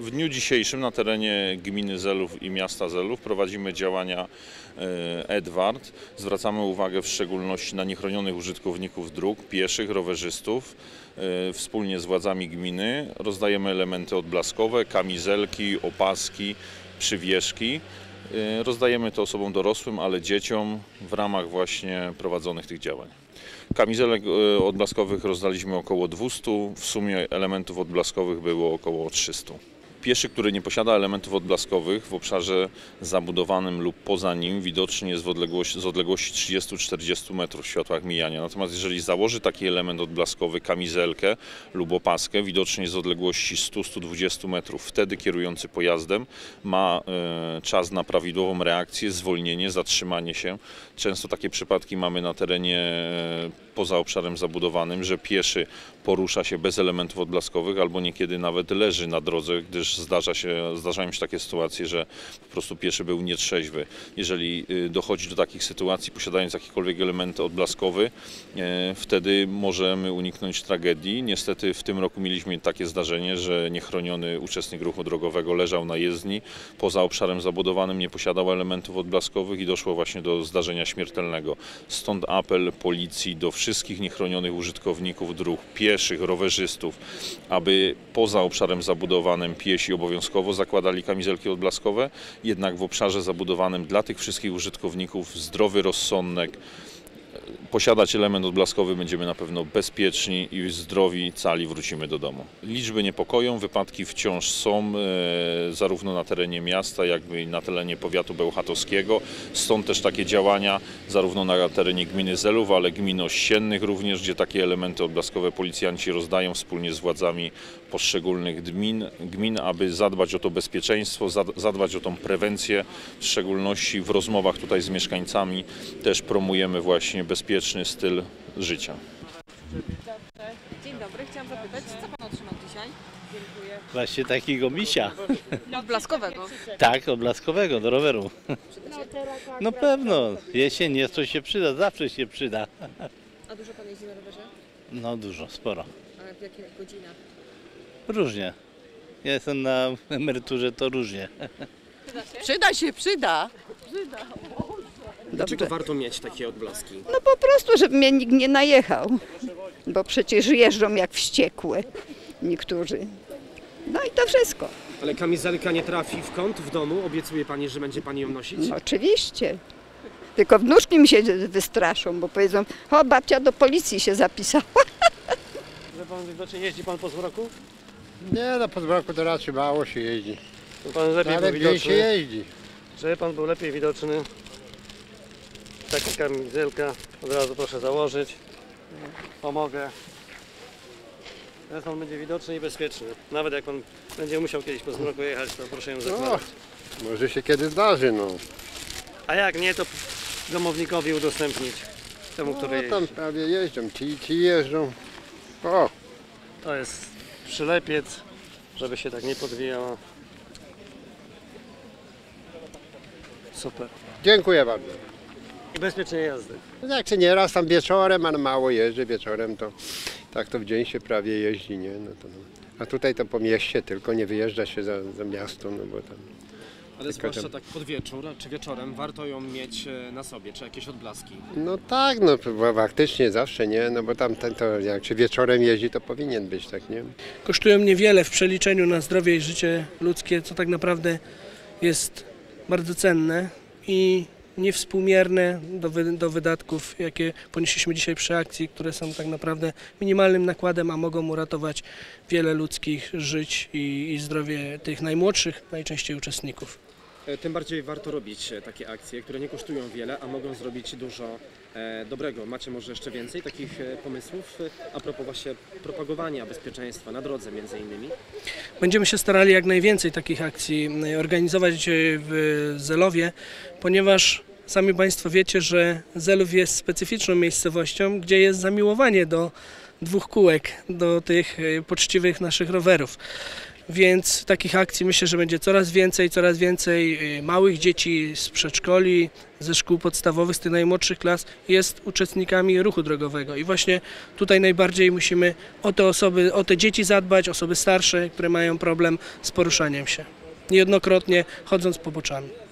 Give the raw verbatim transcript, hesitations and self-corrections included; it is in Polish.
W dniu dzisiejszym na terenie gminy Zelów i miasta Zelów prowadzimy działania Edward. Zwracamy uwagę w szczególności na niechronionych użytkowników dróg, pieszych, rowerzystów. Wspólnie z władzami gminy rozdajemy elementy odblaskowe, kamizelki, opaski, przywieszki. Rozdajemy to osobom dorosłym, ale dzieciom w ramach właśnie prowadzonych tych działań. Kamizelek odblaskowych rozdaliśmy około dwieście, w sumie elementów odblaskowych było około trzysta. Pieszy, który nie posiada elementów odblaskowych w obszarze zabudowanym lub poza nim, widoczny jest z odległości, z odległości trzydziestu do czterdziestu metrów w światłach mijania. Natomiast jeżeli założy taki element odblaskowy, kamizelkę lub opaskę, widoczny jest z odległości stu do stu dwudziestu metrów. Wtedy kierujący pojazdem ma y, czas na prawidłową reakcję, zwolnienie, zatrzymanie się. Często takie przypadki mamy na terenie y, poza obszarem zabudowanym, że pieszy porusza się bez elementów odblaskowych albo niekiedy nawet leży na drodze, gdyż Zdarza się, zdarzają się takie sytuacje, że po prostu pieszy był nietrzeźwy. Jeżeli dochodzi do takich sytuacji, posiadając jakikolwiek element odblaskowy, wtedy możemy uniknąć tragedii. Niestety w tym roku mieliśmy takie zdarzenie, że niechroniony uczestnik ruchu drogowego leżał na jezdni, poza obszarem zabudowanym, nie posiadał elementów odblaskowych i doszło właśnie do zdarzenia śmiertelnego. Stąd apel policji do wszystkich niechronionych użytkowników dróg, pieszych, rowerzystów, aby poza obszarem zabudowanym piesi obowiązkowo zakładali kamizelki odblaskowe, jednak w obszarze zabudowanym dla tych wszystkich użytkowników zdrowy rozsądek, posiadać element odblaskowy będziemy na pewno bezpieczni i zdrowi, cali wrócimy do domu. Liczby niepokoją, wypadki wciąż są e, zarówno na terenie miasta, jak i na terenie powiatu bełchatowskiego. Stąd też takie działania zarówno na terenie gminy Zelów, ale gmin ościennych również, gdzie takie elementy odblaskowe policjanci rozdają wspólnie z władzami poszczególnych gmin, gmin aby zadbać o to bezpieczeństwo, zadbać o tą prewencję. W szczególności w rozmowach tutaj z mieszkańcami też promujemy właśnie bezpieczeństwo. Wieczny styl życia. Dobrze. Dzień dobry, chciałam zapytać, co pan otrzymał dzisiaj? Dziękuję. Właśnie takiego misia. No, odblaskowego. Tak, odblaskowego, do roweru. No pewno, jesień jest, coś się przyda, zawsze się przyda. A dużo pan jeździ na rowerze? No dużo, sporo. A w jakich godzinach? Różnie. Ja jestem na emeryturze, to różnie. Przyda się? Przyda się, przyda. Przyda. Dlaczego warto mieć takie odblaski? No po prostu, żeby mnie nikt nie najechał, bo przecież jeżdżą jak wściekłe niektórzy. No i to wszystko. Ale kamizelka nie trafi w kąt w domu? Obiecuje pani, że będzie pani ją nosić? No, oczywiście. Tylko wnuczki mi się wystraszą, bo powiedzą, o babcia do policji się zapisała. Że pan widocznie jeździ pan po zmroku? Nie, no po zmroku to raczej mało się jeździ. To pan lepiej ale był widoczny. Się jeździ. Żeby pan był lepiej widoczny. Taka kamizelka, od razu proszę założyć, pomogę. Teraz on będzie widoczny i bezpieczny. Nawet jak pan będzie musiał kiedyś po zmroku jechać, to proszę ją zakładać. No, może się kiedy zdarzy, no. A jak nie, to domownikowi udostępnić, temu, no, który jeździ. Tam prawie jeżdżą, ci, ci jeżdżą. O. To jest przylepiec, żeby się tak nie podwijała. Super. Dziękuję bardzo. I bezpiecznej jazdy. Tak się nieraz tam wieczorem, ale mało jeżdżę wieczorem, to tak to w dzień się prawie jeździ, nie? No to, no. A tutaj to po mieście tylko, nie wyjeżdża się za, za miasto, no bo tam... Ale zwłaszcza tam... tak pod wieczór, czy wieczorem warto ją mieć na sobie, czy jakieś odblaski? No tak, no faktycznie zawsze, nie? No bo tam ten to, jak się wieczorem jeździ, to powinien być, tak, nie? Kosztują niewiele w przeliczeniu na zdrowie i życie ludzkie, co tak naprawdę jest bardzo cenne i... niewspółmierne do, wy, do wydatków, jakie ponieśliśmy dzisiaj przy akcji, które są tak naprawdę minimalnym nakładem, a mogą uratować wiele ludzkich żyć i, i zdrowie tych najmłodszych, najczęściej uczestników. Tym bardziej warto robić takie akcje, które nie kosztują wiele, a mogą zrobić dużo dobrego. Macie może jeszcze więcej takich pomysłów a propos właśnie propagowania bezpieczeństwa na drodze między innymi? Będziemy się starali jak najwięcej takich akcji organizować w Zelowie, ponieważ sami Państwo wiecie, że Zelów jest specyficzną miejscowością, gdzie jest zamiłowanie do dwóch kółek, do tych poczciwych naszych rowerów. Więc takich akcji myślę, że będzie coraz więcej, coraz więcej małych dzieci z przedszkoli, ze szkół podstawowych, z tych najmłodszych klas jest uczestnikami ruchu drogowego. I właśnie tutaj najbardziej musimy o te osoby, o te dzieci zadbać, osoby starsze, które mają problem z poruszaniem się, niejednokrotnie chodząc poboczami.